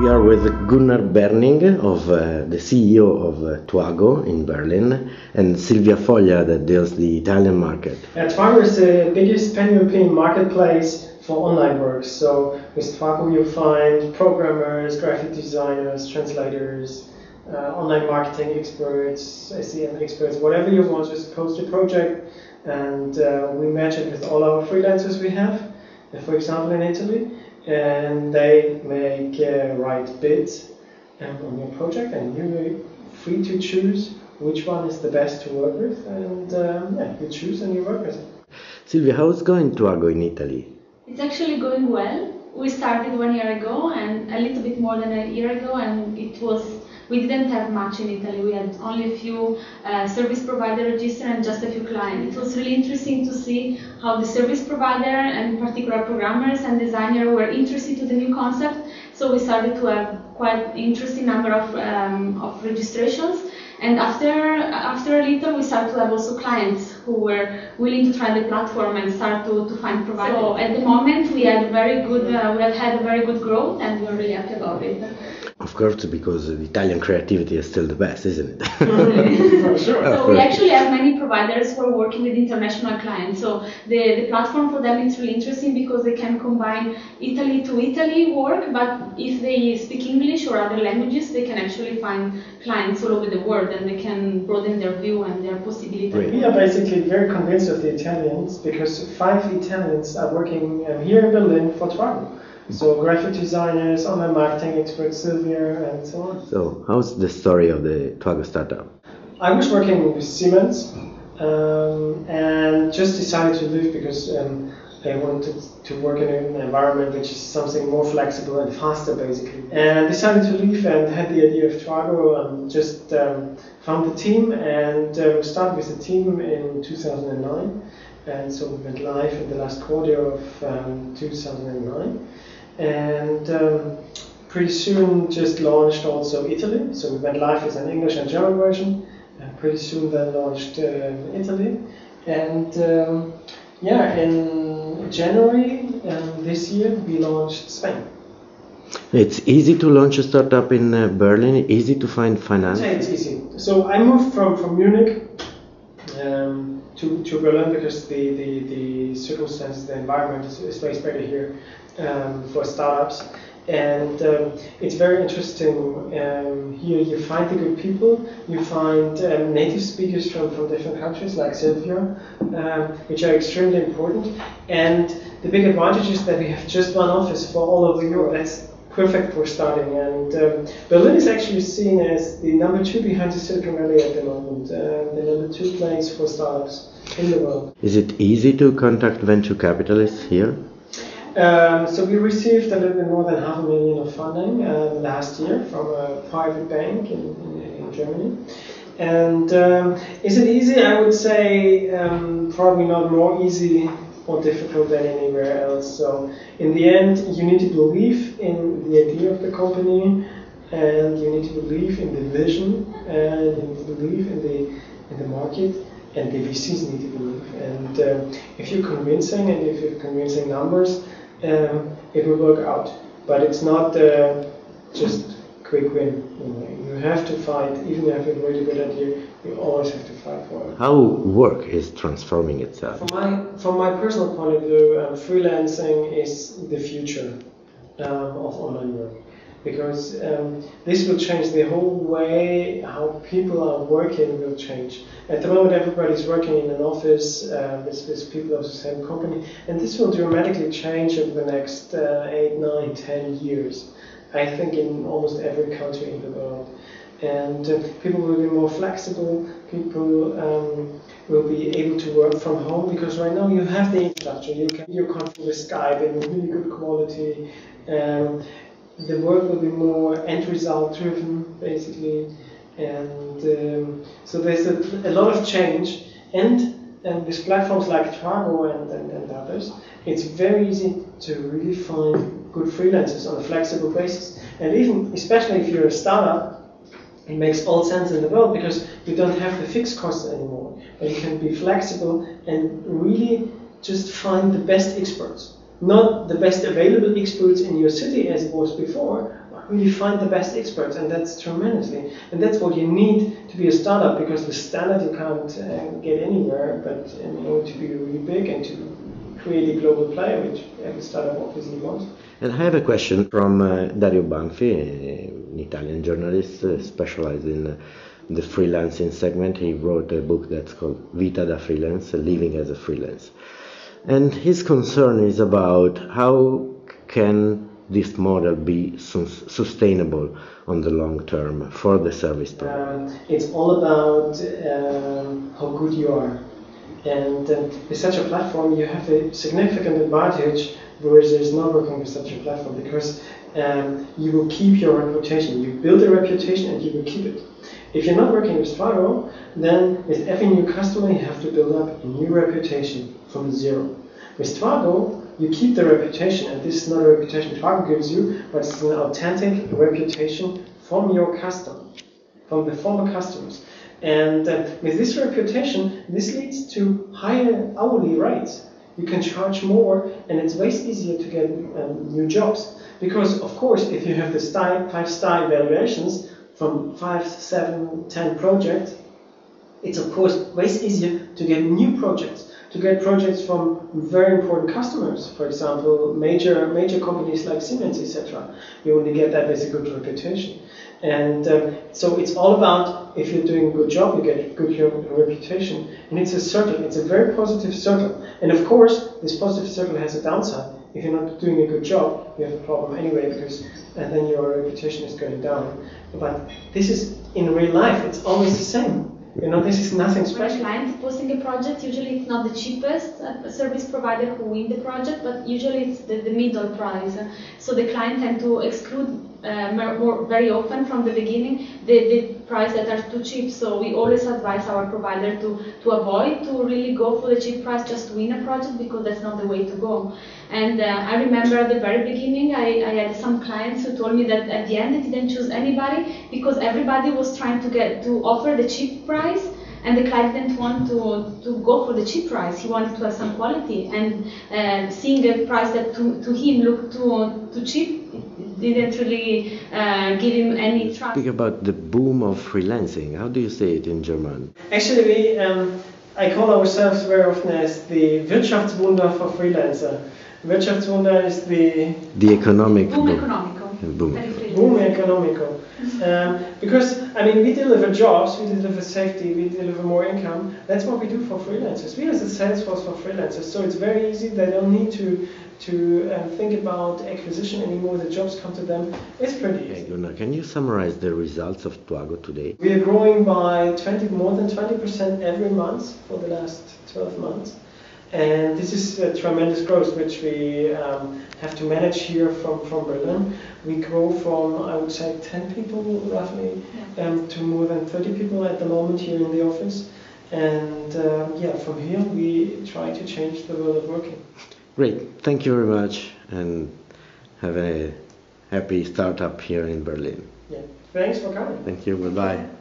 We are with Gunnar Berning, the CEO of Twago in Berlin, and Silvia Foglia that deals the Italian market. Twago is the biggest pan-European marketplace for online work. So with Twago you find programmers, graphic designers, translators, online marketing experts, SEM experts, whatever you want, just post your project and we match it with all our freelancers we have, for example in Italy. And they make right bids on your project, and you're free to choose which one is the best to work with, and you choose and you work with it. Silvia, how is going Twago in Italy? It's actually going well. We started 1 year ago, and a little bit more than a year ago, and we didn't have much in Italy. We had only a few service provider registered and just a few clients. It was really interesting to see how the service provider and in particular programmers and designers were interested in the new concept. So we started to have quite interesting number of registrations. And after a little, we started to have also clients who were willing to try the platform and start to find providers. So at the moment, we had had a very good growth, and we're really happy about it. Of course, because Italian creativity is still the best, isn't it? Sure. So we actually have many providers who are working with international clients. So the platform for them is really interesting because they can combine Italy work, but if they speak English or other languages, they can actually find clients all over the world, and they can broaden their view and their possibilities. Right. We are basically very convinced of the Italians because 5 Italians are working here in Berlin for Twago. So graphic designers, online marketing experts, Silvia, and so on. So how's the story of the Twago startup? I was working with Siemens and just decided to leave because I wanted to work in an environment which is something more flexible and faster, basically. And I decided to leave and had the idea of Twago and just found the team and started with the team in 2009. And so we went live in the last quarter of 2009. And pretty soon just launched also Italy. So we went live with an English and German version. And pretty soon then launched Italy. And in January this year we launched Spain. It's easy to launch a startup in Berlin, easy to find finance? Yeah, it's easy. So I moved from Munich to Berlin because the circumstances, the environment is way better here for startups, and it's very interesting. Here you find the good people, you find native speakers from different countries like Silvia, which are extremely important, and the big advantage is that we have just one office for all over Europe. That's perfect for starting, and Berlin is actually seen as the number 2 behind the Silicon Valley at the moment, the number 2 place for startups in the world. Is it easy to contact venture capitalists here? So we received a little bit more than $500,000 of funding last year from a private bank in Germany. And is it easy? I would say probably not more easy more difficult than anywhere else. So in the end, you need to believe in the idea of the company, and you need to believe in the vision, and you need to believe in the market, and the VCs need to believe. And if you're convincing, and if you're convincing numbers, it will work out. But it's not just quick win. You have to fight. Even if you have a really good idea, you always have to fight for it. How work is transforming itself? From my personal point of view, freelancing is the future of online work, because this will change the whole way how people are working. Will change. At the moment, everybody's working in an office with people of the same company, and this will dramatically change over the next 8, 9, 10 years. I think in almost every country in the world, and people will be more flexible. People will be able to work from home because right now you have the infrastructure. You're comfortable with Skype and really good quality. The work will be more end result driven, basically, and so there's a lot of change. And with platforms like Twago and others, it's very easy to really find good freelancers on a flexible basis. And even, especially if you're a startup, it makes all sense in the world because you don't have the fixed costs anymore. But you can be flexible and really just find the best experts. Not the best available experts in your city as it was before, really find the best experts, and that's tremendously. And that's what you need to be a startup, because with standard you can't get anywhere, but in order to be really big and to create a global player, which every startup obviously wants. And I have a question from Dario Banfi, an Italian journalist specialized in the freelancing segment. He wrote a book that's called Vita da Freelance, Living as a Freelance. And his concern is about how can this model be sustainable on the long term for the service provider. It's all about how good you are. And with such a platform you have a significant advantage versus not working with such a platform, because you will keep your reputation. You build a reputation and you will keep it. If you're not working with Twago, then with every new customer you have to build up a new reputation from zero. With Twago, you keep the reputation, and this is not a reputation Twago gives you, but it's an authentic reputation from your customer, from the former customers. And with this reputation, this leads to higher hourly rates. You can charge more, and it's way easier to get new jobs. Because, of course, if you have the five-star evaluations, from 5, 7, 10 projects, it's of course way easier to get new projects, to get projects from very important customers, for example, major companies like Siemens, etc. You only get that with a good reputation. And so it's all about, if you're doing a good job, you get a good reputation. And it's a circle, it's a very positive circle. And of course, this positive circle has a downside. If you're not doing a good job, you have a problem anyway, because and then your reputation is going down. But this is in real life; it's always the same. You know, this is nothing special. When clients posting a project, usually it's not the cheapest service provider who wins the project, but usually it's the middle price. So the client tends to exclude very often from the beginning the price that are too cheap. So we always advise our provider to avoid to really go for the cheap price just to win a project, because that's not the way to go. And I remember at the very beginning I had some clients who told me that at the end they didn't choose anybody because everybody was trying to offer the cheap price. And the client didn't want to go for the cheap price. He wanted to have some quality, and seeing a price that to him looked too cheap didn't really give him any trust. Speak about the boom of freelancing. How do you say it in German? Actually, we I call ourselves very often as the Wirtschaftswunder for freelancer. Wirtschaftswunder is the economic boom economico. Because, I mean, we deliver jobs, we deliver safety, we deliver more income. That's what we do for freelancers. We as a sales force for freelancers. So it's very easy. They don't need to think about acquisition anymore. The jobs come to them. It's pretty easy. Hey, Gunnar, can you summarize the results of Twago today? We are growing by more than 20% every month for the last 12 months. And this is a tremendous growth, which we have to manage here from Berlin. We grow from, I would say, 10 people roughly to more than 30 people at the moment here in the office. And from here we try to change the world of working. Great, thank you very much, and have a happy startup here in Berlin. Yeah, thanks for coming. Thank you, goodbye.